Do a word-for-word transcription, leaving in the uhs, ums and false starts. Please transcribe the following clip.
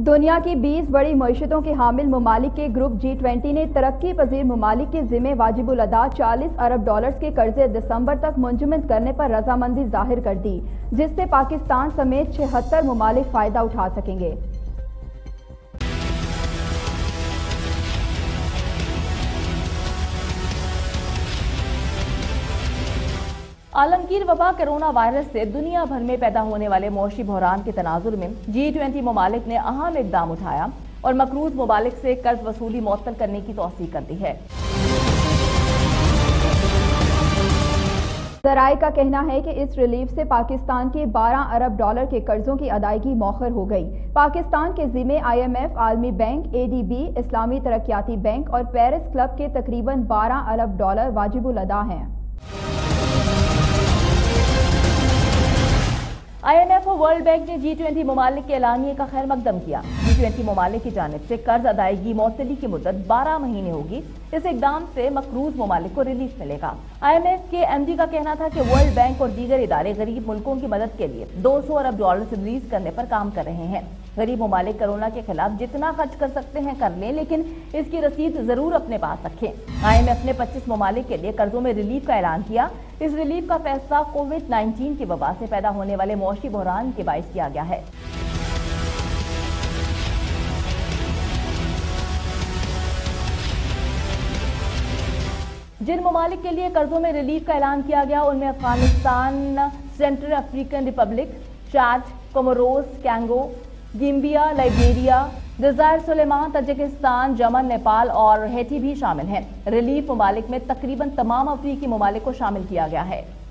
दुनिया की बीस बड़ी मईशतों के हामिल ममालिक के ग्रुप जी ट्वेंटी ने तरक्की पजीर ममालिक के जिम्मे वाजिबुल अदा चालीस अरब डॉलर्स के कर्जे दिसंबर तक मुंजमद करने पर रजामंदी जाहिर कर दी, जिससे पाकिस्तान समेत छिहत्तर ममालिक फायदा उठा सकेंगे। आलमगीर वबा कोरोना वायरस से दुनिया भर में पैदा होने वाले मौशी बहरान के तनाजुर में जी ट्वेंटी ममालिक ने अहम इकदाम उठाया और मकरूज ममालिक से कर्ज वसूली मअतल करने की तौसीक़ कर दी है। ज़राए का कहना है कि इस रिलीफ से पाकिस्तान के बारह अरब डॉलर के कर्जों की अदायगी मौखर हो गई। पाकिस्तान के जिम्मे आई एम एफ, आलमी बैंक, ए डी बी, इस्लामी तरक्याती बैंक और पेरिस क्लब के तकरीबन बारह अरब डॉलर वाजिबुल अदा हैं। आई एम एफ और वर्ल्ड बैंक ने जी ट्वेंटी ममालिक के एलानिये का खैर मकदम किया। जी ट्वेंटी ममालिक की जानिब से कर्ज अदायगी मौतली की मुद्दत बारह महीने होगी। इस इकदाम से मकरूज ममालिक को रिलीफ मिलेगा। आई एम एफ के एम डी का कहना था कि वर्ल्ड बैंक और दीगर इदारे गरीब मुल्कों की मदद के लिए दो सौ अरब डॉलर से रिलीज करने पर काम कर रहे हैं। गरीब ममालिक कोरोना के खिलाफ जितना खर्च कर सकते हैं कर लें, लेकिन इसकी रसीद जरूर अपने पास रखें। आई एम एफ ने पच्चीस ममालिक के लिए कर्जों में रिलीफ का ऐलान किया। इस रिलीफ का फैसला कोविड नाइन्टीन की वबा से पैदा होने वाले मौशी बहरान के बायस किया गया है। जिन ममालिक के लिए कर्जों में रिलीफ का ऐलान किया गया उनमें Afghanistan, central African republic, Chad, Comoros, Congo, Gambia, Liberia, जज़ायर सुलेमान, तजिकिस्तान, यमन, नेपाल और हैटी भी शामिल हैं। रिलीफ ममालिक में तकरीबन तमाम अफ्रीकी ममालिक को शामिल किया गया है।